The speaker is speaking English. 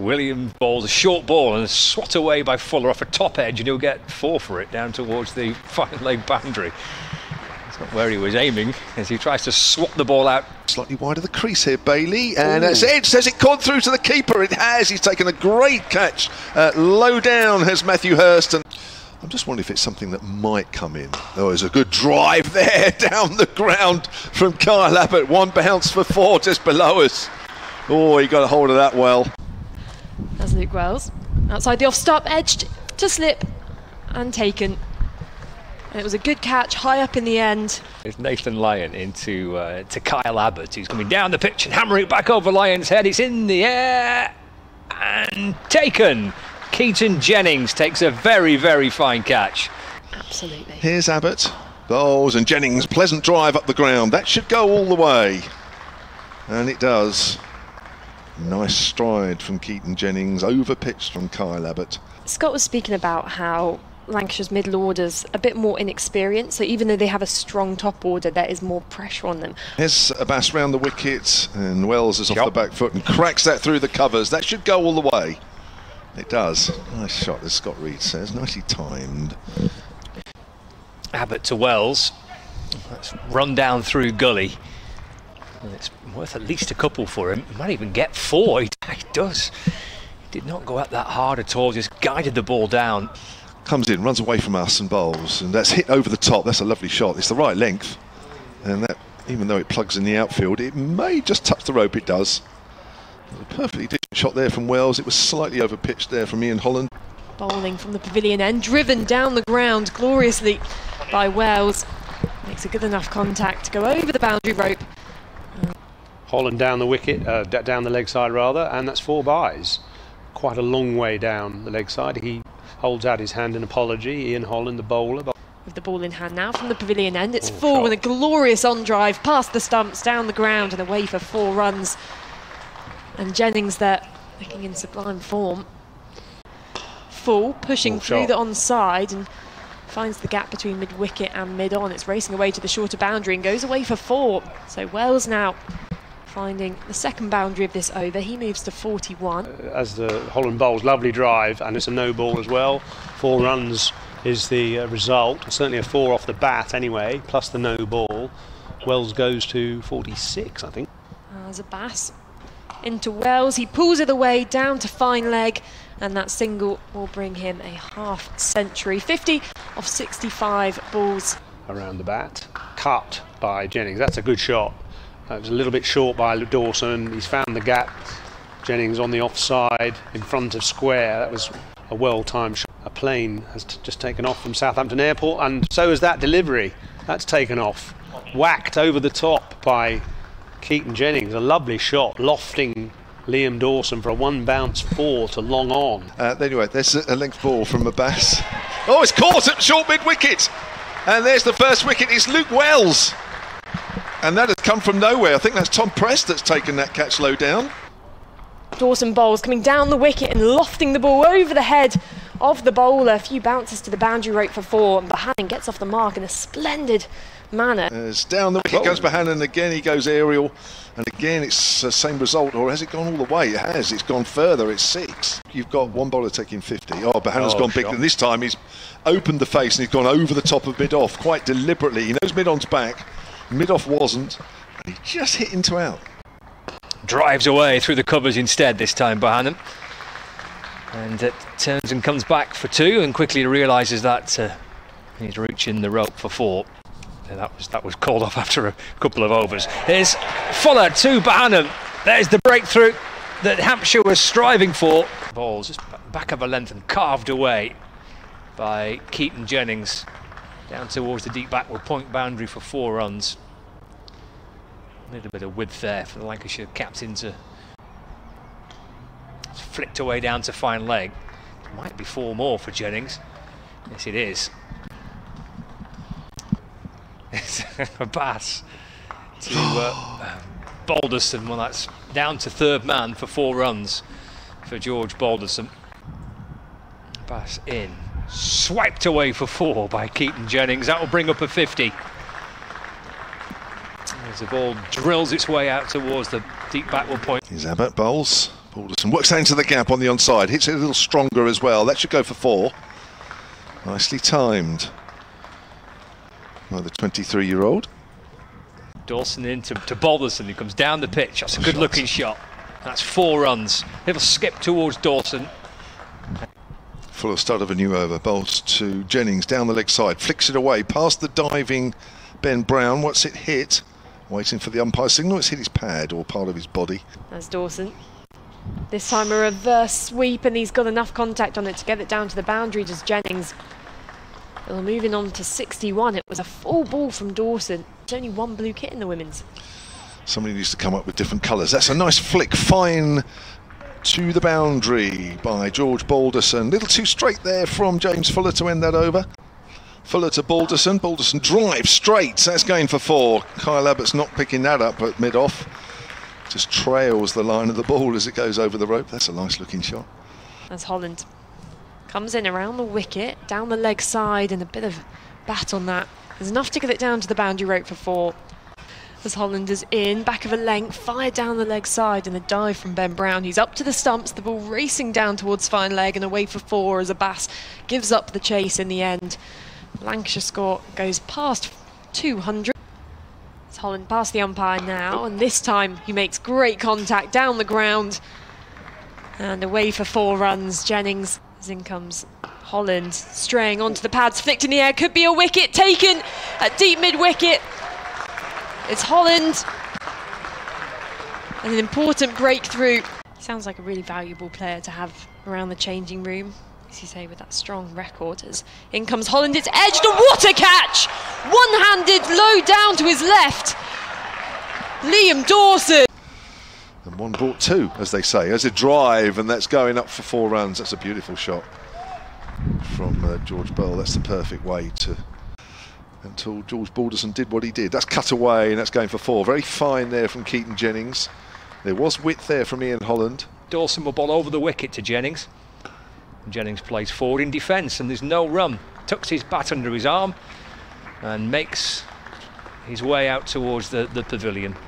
William ball, a short ball, and swat away by Fuller off a top edge, and he'll get four for it down towards the fine leg boundary. That's not where he was aiming as he tries to swap the ball out. Slightly wide of the crease here, Bailey, and that's it. Says it caught through to the keeper. It has. He's taken a great catch. Low down has Matthew Hurston. I'm just wondering if it's something that might come in. Oh, there's a good drive there down the ground from Kyle Abbott. One bounce for four just below us. Oh, he got a hold of that well. That's Luke Wells. Outside the off-stop, edged to slip and taken. And it was a good catch, high up in the end. It's Nathan Lyon into to Kyle Abbott, who's coming down the pitch and hammering it back over Lyon's head. It's in the air and taken. Keaton Jennings takes a very, very fine catch. Absolutely. Here's Abbott. Bowles and Jennings, pleasant drive up the ground. That should go all the way. And it does. Nice stride from Keaton Jennings, overpitched from Kyle Abbott. Scott was speaking about how Lancashire's middle order's a bit more inexperienced, so even though they have a strong top order, there is more pressure on them. Here's Abbas round the wicket, and Wells is off the back foot and cracks that through the covers. That should go all the way. It does. Nice shot, as Scott Reid says. Nicely timed. Abbott to Wells. Let's run down through Gully. And it's worth at least a couple for him. He might even get four. He does. He did not go up that hard at all. Just guided the ball down. Comes in, runs away from us and bowls. And that's hit over the top. That's a lovely shot. It's the right length. And that, even though it plugs in the outfield, it may just touch the rope. It does. A perfectly decent shot there from Wells. It was slightly overpitched there from Ian Holland. Bowling from the pavilion end, driven down the ground gloriously by Wells. Makes a good enough contact to go over the boundary rope. Holland down the wicket, down the leg side rather, and that's four byes. Quite a long way down the leg side. He holds out his hand in apology. Ian Holland, the bowler. With the ball in hand now from the pavilion end, it's full with a glorious on drive past the stumps, down the ground and away for four runs. And Jennings there, looking in sublime form. Full, pushing through the onside and finds the gap between mid-wicket and mid-on. It's racing away to the shorter boundary and goes away for four. So Wells now finding the second boundary of this over. He moves to 41. As the Holland bowls, lovely drive, and it's a no ball as well. Four runs is the result. Certainly a four off the bat anyway, plus the no ball. Wells goes to 46, I think. As Abbas into Wells, he pulls it away down to fine leg, and that single will bring him a half century. 50 off 65 balls. Around the bat, cut by Jennings. That's a good shot. It was a little bit short by Dawson. He's found the gap. Jennings on the offside in front of square. That was a well-timed shot. A plane has just taken off from Southampton Airport, and so is that delivery. That's taken off, whacked over the top by Keaton Jennings, a lovely shot, lofting Liam Dawson for a one bounce four to long on. Anyway, there's a length ball from Abbas. Oh, it's caught at short mid wicket, and there's the first wicket. It's Luke Wells, and that has come from nowhere. I think that's Tom Prest that's taken that catch low down. Dawson bowls, coming down the wicket and lofting the ball over the head of the bowler. A few bounces to the boundary rope for four, and Bohannon gets off the mark in a splendid manner. It's down the wicket goes Bohannon again. He goes aerial, and again it's the same result. Or has it gone all the way? It has. It's gone further. It's six. You've got one bowler taking 50. Oh, Bohannon's gone big, and this time he's opened the face and he's gone over the top of mid-off quite deliberately. He knows mid-on's back. Mid-off wasn't. And he just hit into out. Drives away through the covers instead this time, Bohannon. And it turns and comes back for two, and quickly realises that he's reaching the rope for four. Yeah, that was called off after a couple of overs. Here's Fuller to Bohannon. There's the breakthrough that Hampshire was striving for. Ball's just back of a length and carved away by Keaton Jennings down towards the deep backward point boundary for four runs. A little bit of width there for the Lancashire captain to. Flicked away down to fine leg. It might be four more for Jennings. Yes, it is. It's Abbas to Balderson. Well, that's down to third man for four runs for George Balderson. Abbas in. Swiped away for four by Keaton Jennings. That will bring up a 50. As the ball drills its way out towards the deep backward point. Here's Abbott, bowls. Balderson works down to the gap on the onside, hits it a little stronger as well. That should go for four. Nicely timed by the 23-year-old. Dawson into Balderson, who comes down the pitch. That's a good looking shot. That's four runs. Little skip towards Dawson. Full of start of a new over. Bowls to Jennings down the leg side, flicks it away past the diving Ben Brown. What's it hit? Waiting for the umpire signal. It's hit his pad or part of his body. That's Dawson. This time a reverse sweep, and he's got enough contact on it to get it down to the boundary. Does Jennings. Well, moving on to 61. It was a full ball from Dawson. There's only one blue kit in the women's. Somebody needs to come up with different colours. That's a nice flick, fine to the boundary by George Balderson. Little too straight there from James Fuller to end that over. Fuller to Balderson. Balderson drives straight. That's going for four. Kyle Abbott's not picking that up at mid-off. Just trails the line of the ball as it goes over the rope. That's a nice-looking shot. That's Holland. Comes in around the wicket, down the leg side, and a bit of bat on that. There's enough to get it down to the boundary rope for four. As Holland is in, back of a length, fire down the leg side, and a dive from Ben Brown. He's up to the stumps, the ball racing down towards fine leg and away for four as Abbas gives up the chase in the end. Lancashire score goes past 200. It's Holland past the umpire now, and this time he makes great contact down the ground. And away for four runs, Jennings. In comes Holland, straying onto the pads, flicked in the air, could be a wicket, taken at deep mid-wicket. It's Holland, and an important breakthrough. Sounds like a really valuable player to have around the changing room, as you say, with that strong record. As in comes Holland, it's edged, a water catch! One-handed, low down to his left. Liam Dawson. And one brought two, as they say, as a drive, and that's going up for four runs. That's a beautiful shot from George Bell. That's the perfect way to, until George Balderson did what he did. That's cut away, and that's going for four. Very fine there from Keaton Jennings. There was width there from Ian Holland. Dawson will bowl over the wicket to Jennings. Jennings plays forward in defence, and there's no run. Tucks his bat under his arm and makes his way out towards the pavilion.